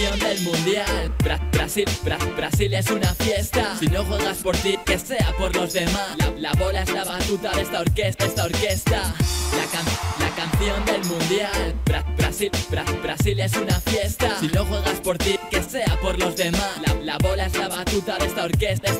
campeón del mundial. Brasil es una fiesta. Si no juegas por ti, que sea por los demás. La bola es la batuta de esta orquesta. La canción del mundial. Brasil es una fiesta. Si no juegas por ti, que sea por los demás. La bola es la batuta de esta orquesta.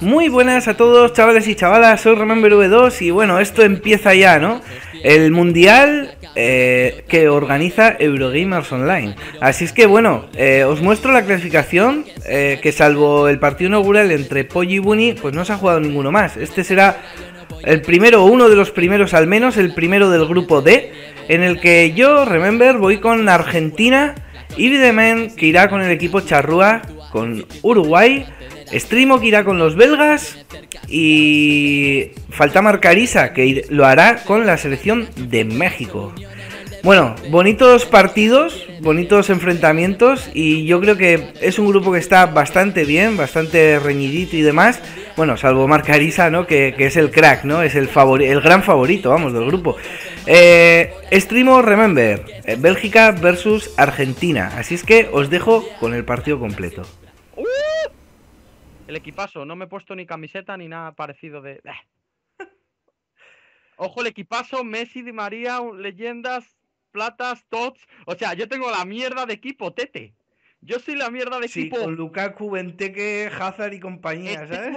Muy buenas a todos, chavales y chavalas. Soy Remember V2 y bueno, esto empieza ya, ¿no? El mundial que organiza Eurogamers Online. Así es que bueno, os muestro la clasificación, que salvo el partido inaugural entre Pollo y Bunny, pues no se ha jugado ninguno más. Este será el primero, o uno de los primeros al menos, el primero del grupo D, en el que yo, Remember, voy con Argentina y Videmen, que irá con el equipo charrúa, con Uruguay, Estrimo, que irá con los belgas, y falta Marc Arisa, que lo hará con la selección de México. Bueno, bonitos partidos, bonitos enfrentamientos, y yo creo que es un grupo que está bastante bien, bastante reñidito y demás. Bueno, salvo Marc Arisa, ¿no? Que es el crack, ¿no? Es el gran favorito, vamos, del grupo. Estrimo, Remember, Bélgica versus Argentina. Así es que os dejo con el partido completo. El equipazo, no me he puesto ni camiseta ni nada parecido de... Ojo el equipazo, Messi, Di María, leyendas, platas, tots. O sea, yo tengo la mierda de equipo, Tete. Yo soy la mierda de equipo. Sí, con Lukaku, Benteke, Hazard y compañía, ¿sabes?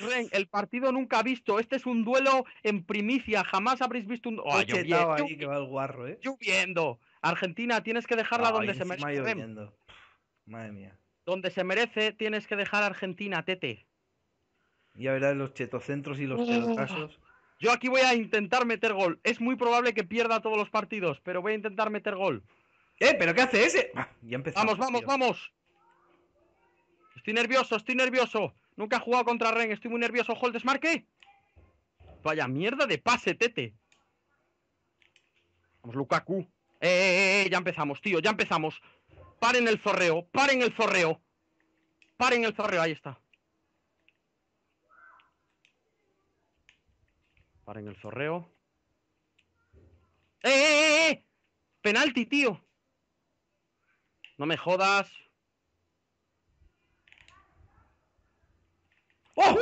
Ren, el partido nunca visto. Este es un duelo en primicia. Jamás habréis visto un... Oh, lloviendo. Ahí que va el guarro, ¿eh? Lloviendo. Argentina, tienes que dejarla donde se merece. Ren. Madre mía. Donde se merece, tienes que dejar a Argentina, Tete. Ya verás los chetocentros y los chetocazos. Yo aquí voy a intentar meter gol. Es muy probable que pierda todos los partidos, pero voy a intentar meter gol. ¿Pero qué hace ese? Ya empezamos. Vamos. Estoy nervioso. Nunca he jugado contra Ren, estoy muy nervioso. Ojo el desmarque. Vaya mierda de pase, Tete. Vamos, Lukaku. Ya empezamos, tío, ya empezamos. Paren el zorreo, ahí está. Paren el zorreo. ¡Eh! Penalti, tío. No me jodas. ¡Oh!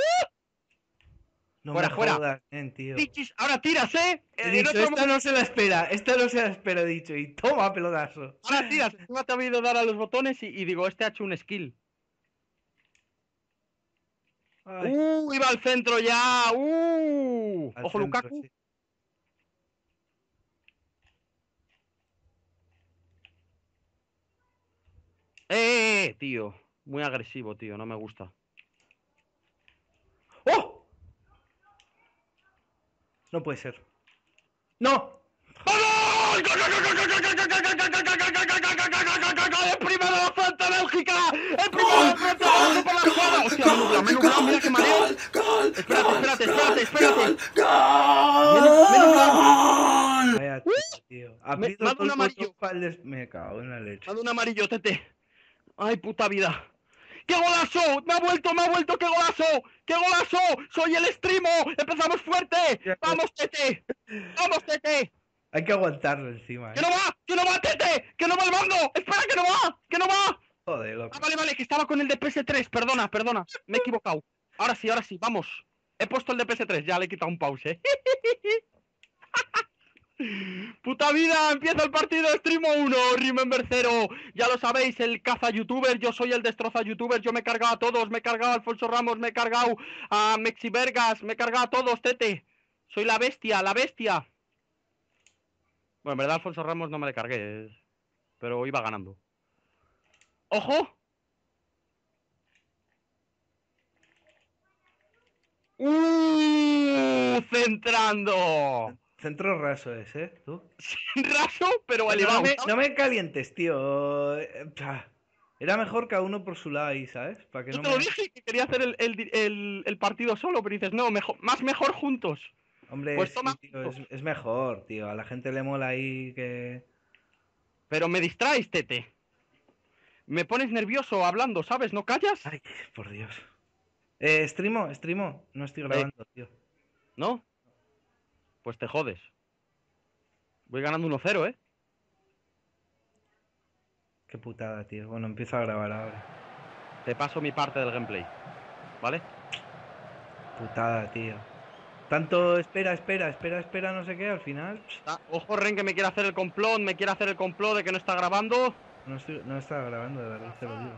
No fuera. Jodas, tío. Pichis, ahora tiras, ¿eh? Esta no se la espera. He dicho. Y toma, pelotazo. Ahora tiras. No te ha habido dar a los botones y digo, este ha hecho un skill. Ay. Iba al centro ya. Ojo, Lukaku. Sí. Tío. Muy agresivo, tío. No me gusta. ¡Oh! No puede ser. ¡No! ¡Gol! ¡El primero de la falta Bélgica! ¡El primero de la falta! ¡Gol! Espérate. Manda un amarillo. Me cago en la leche. Manda un amarillo, Tete. ¡Ay, puta vida! ¡Qué golazo! ¡Me ha vuelto! ¡Qué golazo! ¡Soy el Estrimo! ¡Empezamos fuerte! ¡Vamos, Tete! Hay que aguantarlo encima, ¿eh? ¡Que no va, Tete! ¡Que no va el mando! ¡Espera, que no va! Joder, loco. Vale, que estaba con el de PS3. Perdona. Me he equivocado. Ahora sí, vamos. He puesto el de PS3. Ya le he quitado un pause. ¡Puta vida! ¡Empieza el partido! Estrimo 1, Remember 0. Ya lo sabéis, el caza youtuber. Yo soy el destroza youtuber. Yo me he cargado a todos. Me he cargado a Alfonso Ramos. Me he cargado a Mexivergas. Me he cargado a todos, Tete. Soy la bestia, Bueno, en verdad, Alfonso Ramos no me le cargué. Pero iba ganando. ¡Ojo! ¡Centrando! Centro raso es, ¿eh? ¿Tú? Raso, pero elevado. No me calientes, tío. Era mejor cada uno por su lado ahí, ¿sabes? Para que Yo te lo dije que quería hacer el partido solo, pero dices, no, mejor juntos. Hombre, pues toma, sí, tío, es mejor, tío. A la gente le mola ahí que... Pero me distraes, Tete. Me pones nervioso hablando, ¿sabes? ¿No callas? Ay, por Dios. Estrimo. No estoy grabando, tío. ¿No? Pues te jodes. Voy ganando 1-0, ¿eh? Qué putada, tío. Bueno, empiezo a grabar ahora. Te paso mi parte del gameplay, ¿vale? Putada, tío. Tanto espera, no sé qué, al final... Ah, ojo, Ren, que me quiere hacer el complot, de que no está grabando. No está grabando, de verdad, te lo digo.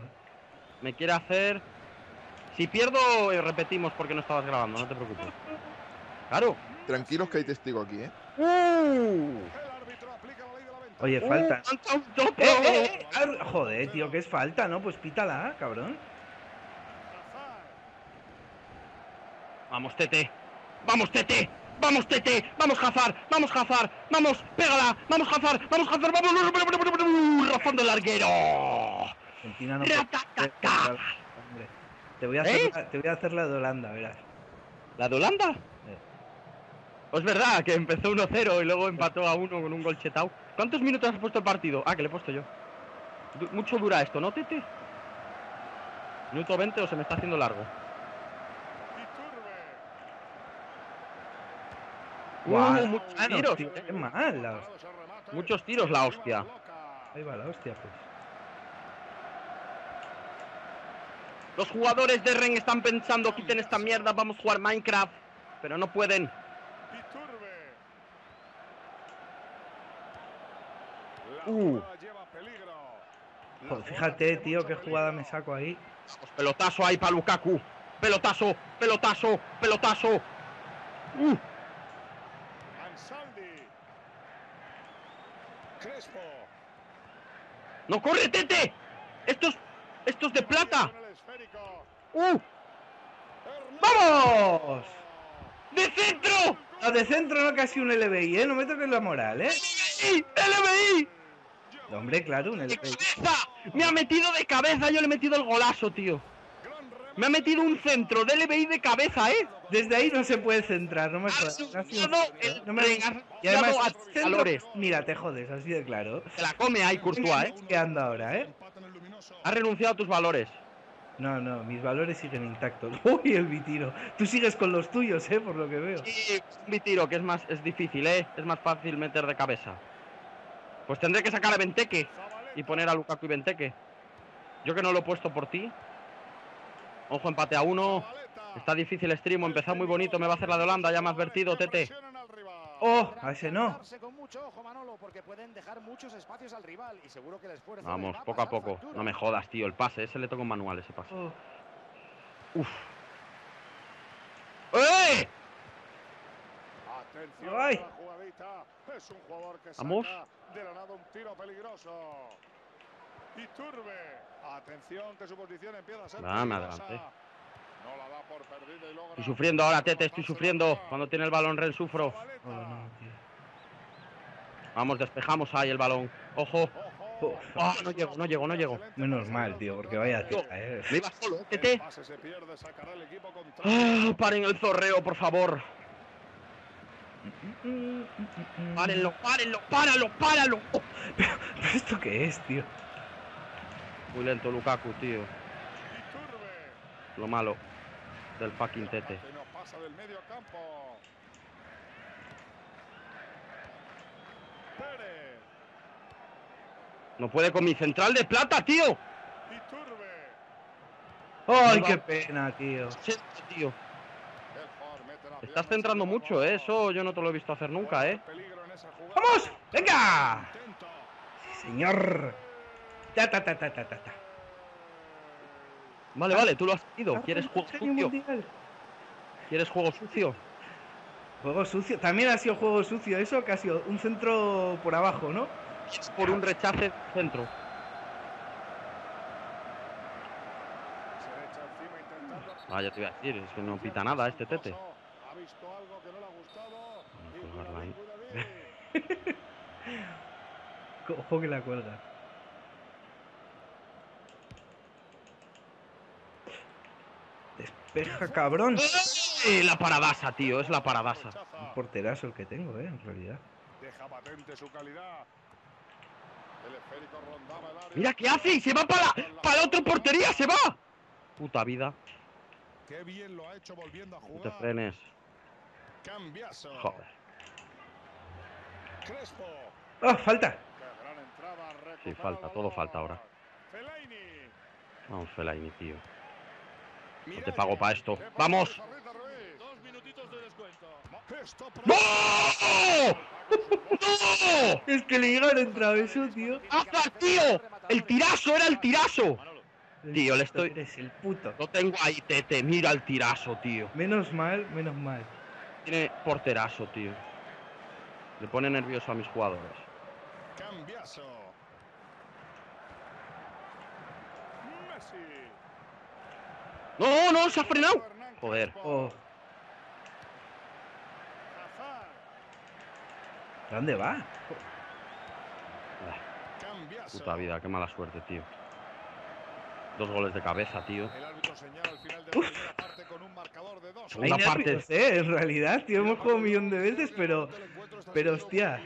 Me quiere hacer... Si pierdo, repetimos porque no estabas grabando, no te preocupes. Claro. Tranquilos que hay testigo aquí, ¿eh? Oye, falta. Joder, tío, que es falta, ¿no? Pues pítala, cabrón. Vamos, Tete. Vamos, Hazard. Vamos, pégala. Vamos, Hazard. Vamos. Razón del larguero. Argentina no puede... Hombre, te voy a hacer la de Holanda, verás. ¿La de Holanda? Es verdad que empezó 1-0 y luego empató a 1 con un gol chetao. ¿Cuántos minutos has puesto el partido? Ah, que le he puesto yo. Mucho dura esto, ¿no, Tete? Minuto 20 o se me está haciendo largo. Wow, muchos tiros, tío, qué mal, la hostia. Muchos tiros, la hostia. Ahí va la hostia, pues. Los jugadores de Ren están pensando, quiten esta mierda, vamos a jugar Minecraft. Pero no pueden. Joder, fíjate, tío, qué jugada me saco ahí. Pelotazo ahí para Lukaku. Pelotazo. Crespo. ¡No corre, Tete! ¡Estos de plata! ¡Vamos! ¡De centro! No, de centro no, casi un LBI, ¿eh? No me toques la moral, ¿eh? ¡LBI! Hombre, claro, un LBI. ¡De cabeza! ¡Me ha metido de cabeza! Yo le he metido el golazo, tío. Me ha metido un centro de LBI de cabeza, ¿eh? Desde ahí no se puede centrar, no me jodas. Y además, centro, mira, te jodes, así de claro. Te la come ahí, Courtois, ¿eh? ¿Qué anda ahora, eh? Has renunciado a tus valores. No, mis valores siguen intactos. Uy, el Vitiro. Tú sigues con los tuyos, por lo que veo. Sí, Vitiro, que es difícil, es más fácil meter de cabeza. Pues tendré que sacar a Benteke y poner a Lukaku y Benteke. Yo que no lo he puesto por ti. Ojo, empate a 1. Está difícil, Estrimo. Empezó muy bonito. Me va a hacer la de Holanda. Ya me ha advertido, Tete. ¡Oh! A ese no. Vamos, poco a poco. No me jodas, tío. El pase. Ese le toca un manual, ese pase. Oh. ¡Uf! ¡Eh! ¡Ay! Vamos. Atención, que su posición empieza a ser. Dame adelante. No la da por perdida y logra... Estoy sufriendo ahora, Tete, estoy sufriendo. Cuando tiene el balón Ren sufro. Oh, no, vamos, despejamos ahí el balón. Ojo. Oh, no llego. Menos mal, tío, porque vaya tío. Me iba solo, Tete. Oh, paren el zorreo, por favor. Párenlo. Oh, ¿pero esto qué es, tío? Muy lento Lukaku, tío. Lo malo del fucking Tete. No puede con mi central de plata, tío. ¡Ay, qué pena, tío! Estás centrando mucho, ¿eh? Eso yo no te lo he visto hacer nunca, ¿eh? ¡Vamos! ¡Venga! ¡Sí, señor! ¡Ta! Vale, tú lo has ido. ¿Quieres juego sucio? ¿Juego sucio? También ha sido juego sucio eso, que ha sido un centro por abajo, ¿no? Por un rechace centro. Ah, ya te iba a decir, es que no pita nada este Tete. Ha visto algo que no le ha gustado. Ojo que la cuelga. Despeja, cabrón. La paradasa, tío, es la paradasa. Un porterazo el que tengo, en realidad. Deja patente su calidad. El esférico rondaba el área. Mira qué hace, se va para la otra portería, se va. Puta vida. Qué bien lo ha hecho volviendo a jugar. No te frenes. Cambiazo. Joder. Crespo. ¡Oh, falta! Qué gran entrada, Sí, falta, todo falta ahora. Vamos, Fellaini, tío. No te pago para esto. ¡Vamos! ¡No! ¡No! Es que le llegaron en travesó, tío. ¡Hasta, tío! ¡El tirazo! ¡Era el tirazo! Tío, le estoy... Es el puto. No tengo ahí, tete. Mira el tirazo, tío. Menos mal, menos mal. Tiene porterazo, tío. Le pone nervioso a mis jugadores. Cambiazo. Messi. ¡No, no! ¡Se ha frenado! Joder. Oh. ¿A dónde va? Ah, puta vida, qué mala suerte, tío. Dos goles de cabeza, tío. El árbitro señala al final de la primera parte con un marcador de 2. Segunda parte, en realidad, tío, hemos jugado un millón de veces, pero hostia.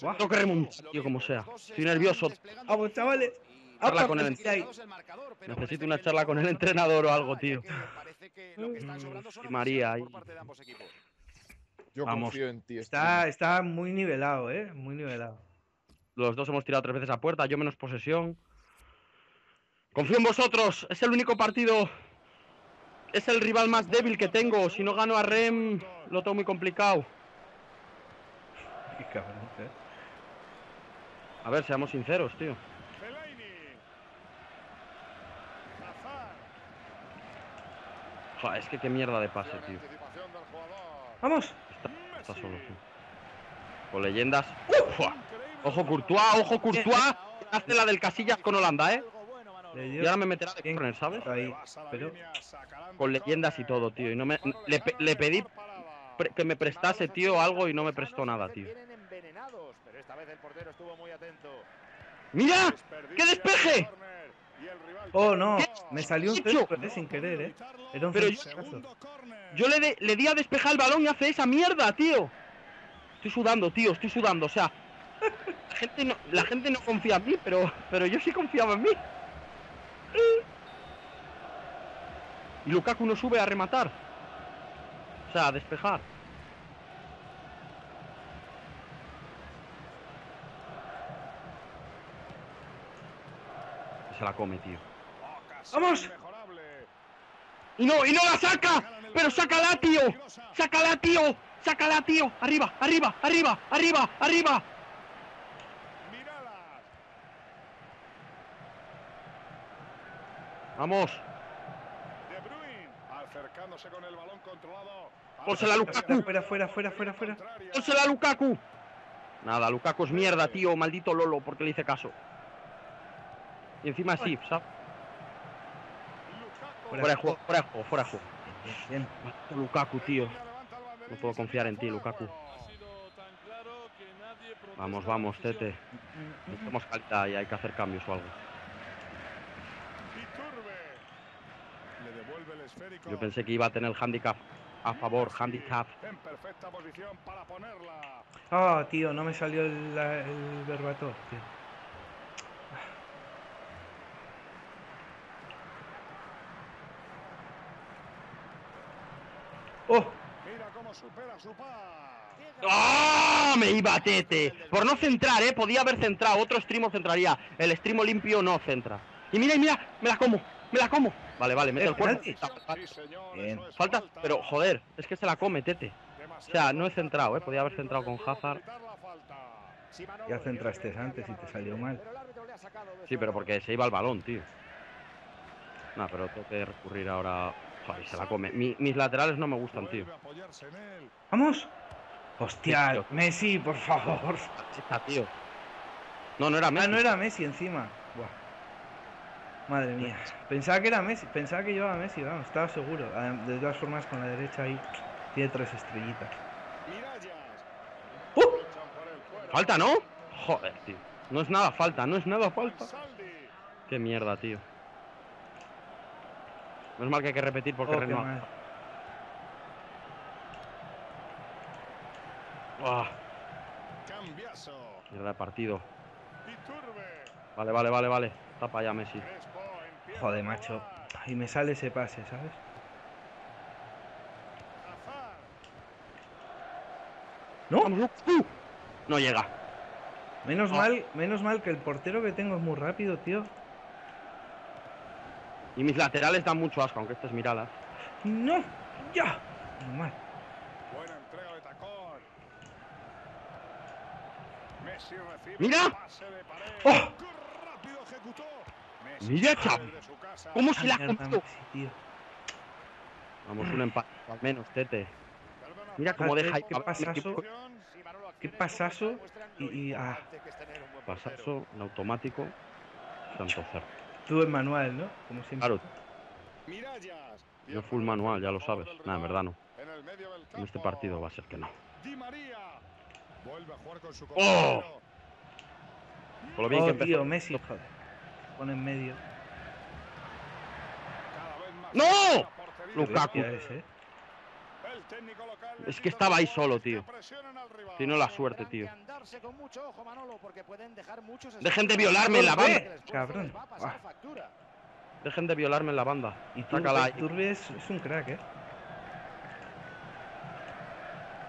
Tengo que remontar, tío, como sea. Estoy nervioso. Vamos, chavales. Charla con el... Necesito una charla con el entrenador o algo, tío. Y María ahí. Yo confío en ti. Está muy nivelado, muy nivelado. Los dos hemos tirado 3 veces a puerta, yo menos posesión. Confío en vosotros, es el único partido. Es el rival más débil que tengo. Si no gano a Ren, lo tengo muy complicado. Qué cabrón, A ver, seamos sinceros, tío. Joder, es que qué mierda de pase, tío. ¡Vamos! Está solo, tío. Con leyendas. Ojo Courtois, ojo Courtois. Hace la del Casillas con Holanda, Y ahora me meterá de corner, ¿sabes? Ahí. Pero... Con leyendas y todo, tío. Y no me... le pedí que me prestase, tío, algo y no me prestó nada, tío. ¡Mira! ¡Qué despeje! Oh, no, me salió un centro sin querer, Era un yo le di a despejar el balón y hace esa mierda, tío. Estoy sudando, tío, estoy sudando, o sea. La gente no confía en mí, pero yo sí confiaba en mí. Y Lukaku no sube a rematar. O sea, a despejar. Se la come, tío. ¡Vamos! Y no la saca. Pero sácala, tío. Sácala, tío. Sácala, tío. Arriba, arriba, arriba, arriba, arriba. Vamos. De Bruyne acercándose con el balón controlado. Pónsela a Lukaku. Fuera, fuera, fuera, fuera, fuera. Pónsela a Lukaku. Nada, Lukaku es mierda, tío. Maldito Lolo, porque le hice caso. Y encima sí, ¿sabes? Fuera de juego, fuera de juego, fuera de juego. Bien, Lukaku, tío. No puedo confiar en ti, Lukaku. Vamos, vamos, Tete. Estamos calta y hay que hacer cambios o algo. Yo pensé que iba a tener el handicap a favor, handicap. Ah, tío, no me salió el verbator, tío. ¡Oh! Mira cómo supera su par. ¡Oh! Me iba a Tete. Por no centrar, Podía haber centrado. Otro Estrimo centraría. El Estrimo limpio no centra. Y mira, me la como. Me la como. Vale, vale, mete el cuerpo. Bien. Falta, pero joder, es que se la come, Tete. O sea, no he centrado, Podía haber centrado con Hazard. Ya centraste antes y te salió mal. Sí, pero porque se iba al balón, tío. Nah, pero tengo que recurrir ahora... Joder, se la come. Mis laterales no me gustan, tío. ¡Vamos! ¡Hostia! Tío. Messi, por favor. Está, tío. No, no era Messi. Ah, no era Messi encima. Buah. Madre mía. Pensaba que era Messi. Pensaba que llevaba Messi, vamos. Estaba seguro. De todas formas, con la derecha ahí tiene 3 estrellitas. Falta, ¿no? Joder, tío. No es nada falta, no es nada falta. Qué mierda, tío. No es mal que hay que repetir porque Ren. Mierda de partido. Vale, vale, vale, vale. Tapa ya Messi. Joder, macho. Y me sale ese pase, ¿sabes? No, no llega. Menos mal que el portero que tengo es muy rápido, tío. Y mis laterales dan mucho asco, aunque estas miradas. ¡No! ¡Ya! Normal. Buena entrega de tacón. Messi recibe. ¡Mira! Pase de pared. ¡Oh! Rápido ejecutó. Messi. ¡Mira, chaval! ¿Cómo se la ha comido? Vamos, un empate, al menos, Tete. Mira cómo deja ahí. ¿Qué pasazo? ¿Qué pasazo? Pasazo en automático. Tanto cerca. Tú en manual, ¿no? Como siempre. Claro. Yo full manual, ya lo sabes. Nada, en verdad no. En este partido va a ser que no. ¡Oh! Por lo bien que empezó. Tío, Messi, joder. Pone en medio. ¡No! Lukaku. Es que estaba ahí solo, tío. Tiene la suerte, tío. Dejen de violarme en la banda. Cabrón. Dejen de violarme en la banda. Y Turbe es un crack, eh.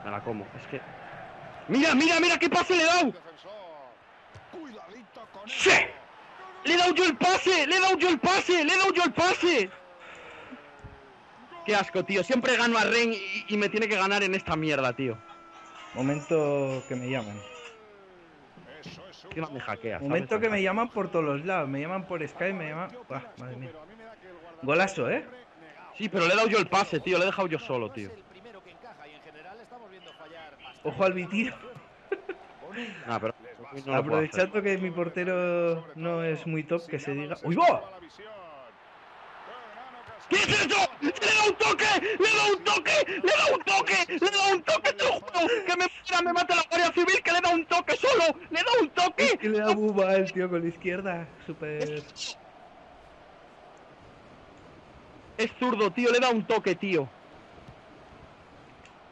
Me la como. Es que. ¡Mira, mira, mira! ¡Qué pase le he dado! ¡Sí! ¡Le he dado yo el pase! ¡Le he dado yo el pase! ¡Le he dado yo el pase! Qué asco, tío. Siempre gano a Ren y me tiene que ganar en esta mierda, tío. Momento que me llaman. ¿Qué me hackea? Momento que me llaman por todos los lados. Me llaman por Skype, me llaman... Ah, madre mía. Golazo, ¿eh? Sí, pero le he dado yo el pase, tío. Le he dejado yo solo, tío. Ojo al Vitío. Ah, pero... No aprovechando que mi portero no es muy top, que se diga... ¡Uy, va! ¿Qué es eso? ¡Le da un toque! ¡Le da un toque! ¡Le da un toque! ¡Le da un toque! ¡Te lo juro! ¡Que me mata la Guardia Civil! ¡Que le da un toque solo! ¡Le da un toque! Es que le da muy mal, tío, con la izquierda. Super... Es zurdo, tío. Le da un toque, tío.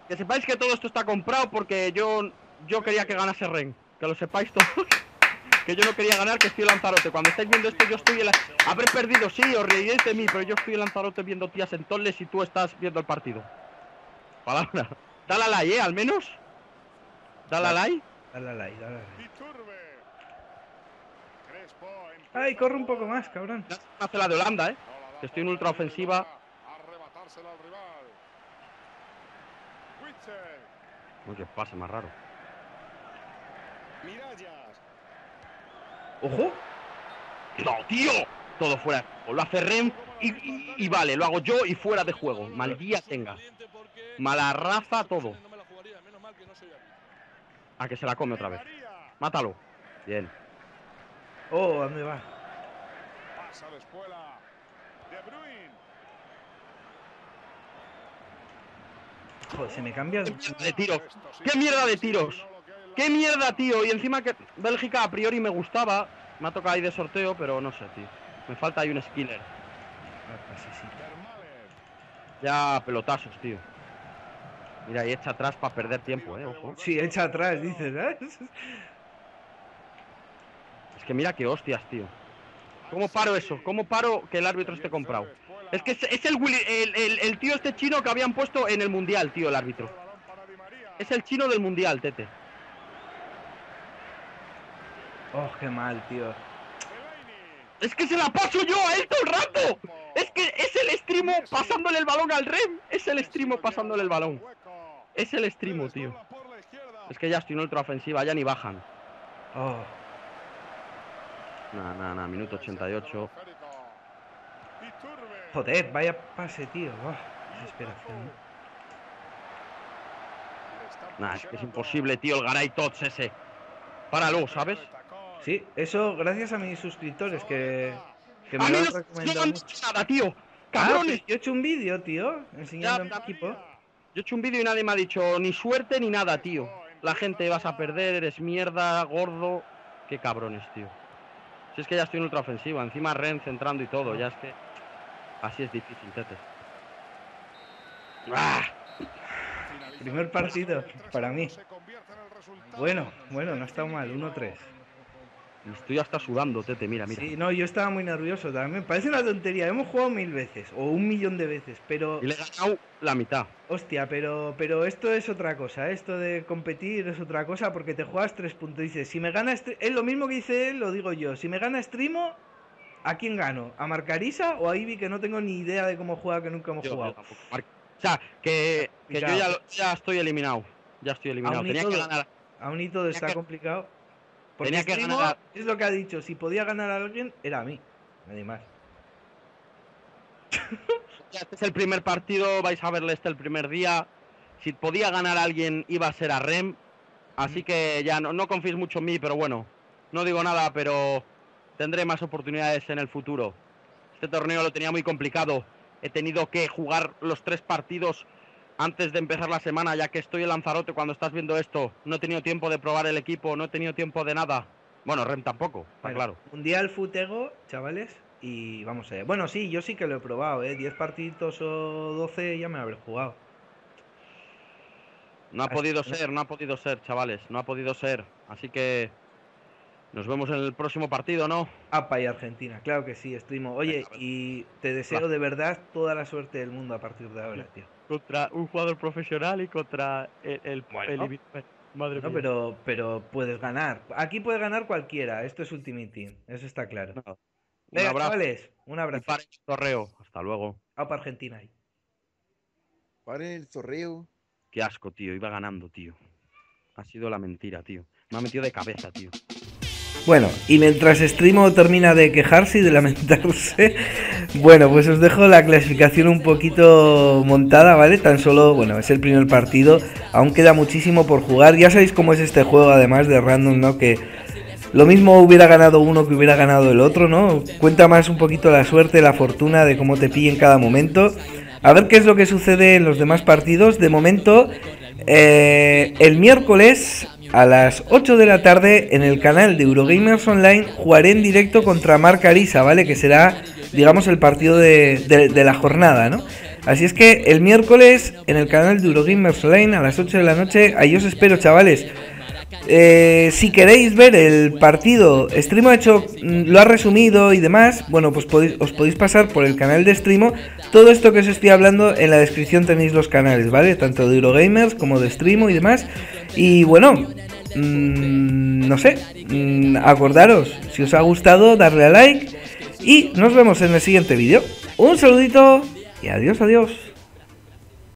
Que sepáis que todo esto está comprado porque yo quería que ganase Ren. Que lo sepáis todos. Que yo no quería ganar, que estoy en Lanzarote. Cuando estáis viendo esto, yo estoy en la... Habré perdido, sí, os reiréis de mí, pero yo estoy en Lanzarote viendo tías en Torles y tú estás viendo el partido. Palabra. Dale a like, al menos. Dale a like. Dale a like, dale a like. Ay, corre un poco más, cabrón. Hace la de Holanda, que estoy en ultra ofensiva. Uy, qué pase más raro. ¡Ojo! ¡No, tío! Todo fuera. O lo hace Ren y vale, lo hago yo y fuera de juego. Mal día tenga. Mala raza todo. A que se la come otra vez. Mátalo. Bien. Oh, ¿a dónde va? Joder, se me cambia el... ¡Qué mierda de tiros! ¡Qué mierda de tiros! ¡Qué mierda, tío! Y encima que Bélgica a priori me gustaba. Me ha tocado ahí de sorteo, pero no sé, tío. Me falta ahí un skiller. Ya pelotazos, tío. Mira, y echa atrás para perder tiempo, ojo. Sí, echa atrás, dices, Es que mira qué hostias, tío. ¿Cómo paro eso? ¿Cómo paro que el árbitro esté comprado? Es que es el tío este chino que habían puesto en el Mundial, tío, el árbitro. Es el chino del Mundial, Tete. Oh, qué mal, tío. Es que se la paso yo a él todo el rato. Es que es el Estrimo pasándole el balón al Ren. Es el Estrimo pasándole el balón. Es el Estrimo, tío. Es que ya estoy en ultra ofensiva, ya ni bajan. Oh. Nah, minuto 88. Joder, vaya pase, tío. Oh, desesperación. Nah, es que es imposible, tío, el Garay Tots ese. Páralo, ¿sabes? Sí, eso gracias a mis suscriptores que me lo han recomendado. No nada, tío. Cabrones. Ah, yo he hecho un vídeo, tío, enseñando a mi equipo. Yo he hecho un vídeo y nadie me ha dicho ni suerte ni nada, tío. La gente vas a perder, eres mierda, gordo. Qué cabrones, tío. Si es que ya estoy en ultra ofensiva, encima Ren centrando y todo, ya es que así es difícil, Tete. ¡Ah! Primer partido para mí. Bueno, no ha estado mal, 1-3. Estoy hasta sudando, Tete, mira. Sí, no, yo estaba muy nervioso también. Parece una tontería, hemos jugado 1000 veces o 1.000.000 de veces, pero... Y le he ganado la mitad. Hostia, pero esto es otra cosa, esto de competir es otra cosa, porque te juegas 3 puntos. Dices, si me gana... Es lo mismo que dice él, lo digo yo. Si me gana Estrimo, ¿a quién gano? ¿A Marc Arisa o a Ibi, que no tengo ni idea de cómo juega, que nunca hemos jugado? O sea, que yo ya estoy eliminado. Ya estoy eliminado. Tenía que ganar. Aún y todo está complicado. Porque tenía que ganar. Es lo que ha dicho. Si podía ganar a alguien, era a mí. Nadie más. Este es el primer partido. Vais a verle este el primer día. Si podía ganar a alguien, iba a ser a Ren. Así que ya no confíes mucho en mí, pero bueno. No digo nada, pero tendré más oportunidades en el futuro. Este torneo lo tenía muy complicado. He tenido que jugar los 3 partidos antes de empezar la semana, ya que estoy en Lanzarote cuando estás viendo esto. No he tenido tiempo de probar el equipo, no he tenido tiempo de nada. Bueno, Rem tampoco, está claro. Mundial Futego, chavales, y vamos a ver. Bueno, sí, yo sí que lo he probado, 10 partiditos o 12 ya me habré jugado. No ha podido ser, no ha podido ser, chavales, no ha podido ser. Así que nos vemos en el próximo partido, ¿no? APA y Argentina, claro que sí, Estrimo. Oye, y te deseo de verdad toda la suerte del mundo a partir de ahora, tío. Contra un jugador profesional y contra el madre mía. Pero puedes ganar. Aquí puede ganar cualquiera. Esto es Ultimate Team. Eso está claro. No. Venga, chavales. Un abrazo. Para el torreo. Hasta luego. Apa Argentina ahí. Para el torreo. Qué asco, tío. Iba ganando, tío. Ha sido la mentira, tío. Me ha metido de cabeza, tío. Bueno, y mientras Estrimo termina de quejarse y de lamentarse, bueno, pues os dejo la clasificación un poquito montada, ¿vale? Tan solo, bueno, es el primer partido, aún queda muchísimo por jugar. Ya sabéis cómo es este juego, además de random, ¿no? Que lo mismo hubiera ganado uno que hubiera ganado el otro, ¿no? Cuenta más un poquito la suerte, la fortuna, de cómo te pille en cada momento. A ver qué es lo que sucede en los demás partidos. De momento, el miércoles a las 8 de la tarde en el canal de Eurogamers Online jugaré en directo contra Marc Arisa, ¿vale? Que será, digamos, el partido de la jornada, ¿no? Así es que el miércoles en el canal de Eurogamers Online a las 8 de la noche, ahí os espero, chavales. Si queréis ver el partido, Estrimo lo ha resumido y demás. Bueno, pues os podéis pasar por el canal de Estrimo. Todo esto que os estoy hablando, en la descripción tenéis los canales, ¿vale? Tanto de Eurogamers como de Estrimo y demás. Y bueno, no sé, acordaros, si os ha gustado, darle a like. Y nos vemos en el siguiente vídeo. Un saludito y adiós, adiós.